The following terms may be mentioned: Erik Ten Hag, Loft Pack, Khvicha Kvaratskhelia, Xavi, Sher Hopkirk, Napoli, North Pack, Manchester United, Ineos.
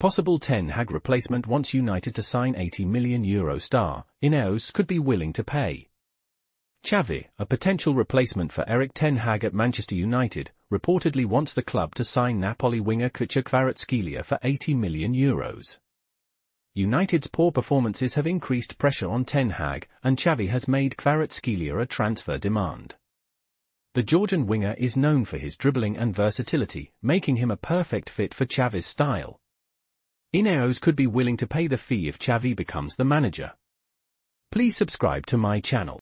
Possible Ten Hag replacement wants United to sign €80 million star, Ineos could be willing to pay. Xavi, a potential replacement for Erik Ten Hag at Manchester United, reportedly wants the club to sign Napoli winger Khvicha Kvaratskhelia for €80 million. United's poor performances have increased pressure on Ten Hag, and Xavi has made Kvaratskhelia a transfer demand. The Georgian winger is known for his dribbling and versatility, making him a perfect fit for Xavi's style. Ineos could be willing to pay the fee if Xavi becomes the manager. Please subscribe to my channel.